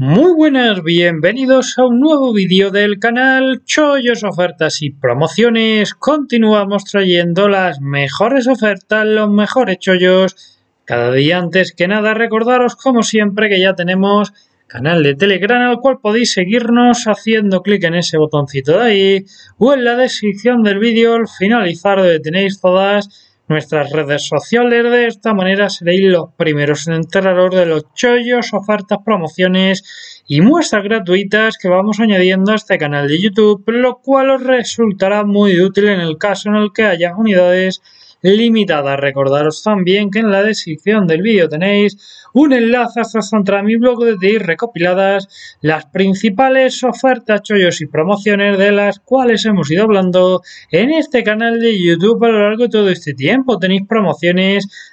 Muy buenas, bienvenidos a un nuevo vídeo del canal Chollos, Ofertas y Promociones. Continuamos trayendo las mejores ofertas, los mejores chollos. Cada día antes que nada recordaros como siempre que ya tenemos canal de Telegram al cual podéis seguirnos haciendo clic en ese botoncito de ahí o en la descripción del vídeo al finalizar donde tenéis todas nuestras redes sociales. De esta manera seréis los primeros en enteraros de los chollos, ofertas, promociones y muestras gratuitas que vamos añadiendo a este canal de YouTube, lo cual os resultará muy útil en el caso en el que haya unidades limitadas. Recordaros también que en la descripción del vídeo tenéis un enlace hasta entrar a mi blog donde tenéis recopiladas las principales ofertas, chollos y promociones de las cuales hemos ido hablando en este canal de YouTube a lo largo de todo este tiempo. Tenéis promociones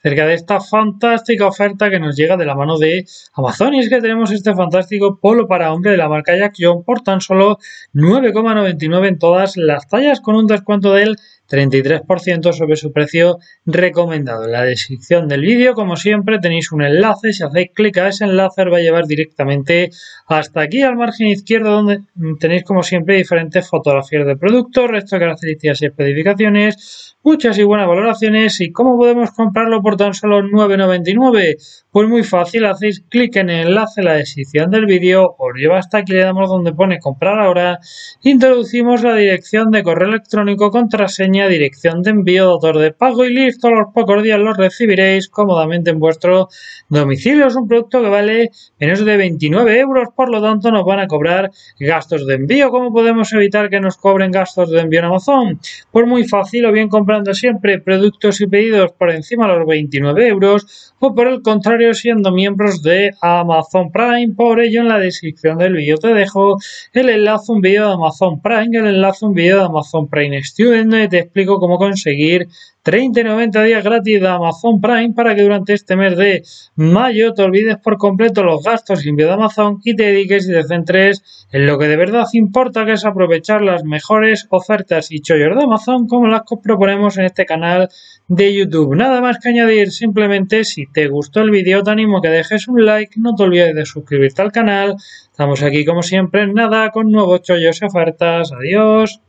acerca de esta fantástica oferta que nos llega de la mano de Amazon, y es que tenemos este fantástico polo para hombre de la marca Jack John por tan solo 9,99 en todas las tallas con un descuento del 33% sobre su precio recomendado. En la descripción del vídeo, como siempre, tenéis un enlace. Si hacéis clic a ese enlace, os va a llevar directamente hasta aquí, al margen izquierdo, donde tenéis, como siempre, diferentes fotografías de productos, resto de características y especificaciones, muchas y buenas valoraciones. ¿Y cómo podemos comprarlo por tan solo 9,99? Pues muy fácil, hacéis clic en el enlace en la descripción del vídeo, os lleva hasta aquí, le damos donde pone comprar ahora, introducimos la dirección de correo electrónico, contraseña, dirección de envío, autor de pago y listo. A los pocos días los recibiréis cómodamente en vuestro domicilio. Es un producto que vale menos de 29 euros, por lo tanto nos van a cobrar gastos de envío. ¿Cómo podemos evitar que nos cobren gastos de envío en Amazon? Pues muy fácil, o bien comprando siempre productos y pedidos por encima de los 29 euros, o por el contrario siendo miembros de Amazon Prime. Por ello en la descripción del vídeo te dejo el enlace un vídeo de Amazon Prime, el enlace un vídeo de Amazon Prime Student, donde te explico cómo conseguir 30 y 90 días gratis de Amazon Prime para que durante este mes de mayo te olvides por completo los gastos y envío de Amazon y te dediques y te centres en lo que de verdad importa, que es aprovechar las mejores ofertas y chollos de Amazon como las que os proponemos en este canal de YouTube. Nada más que añadir, simplemente si te gustó el vídeo te animo a que dejes un like, no te olvides de suscribirte al canal. Estamos aquí como siempre en nada con nuevos chollos y ofertas. Adiós.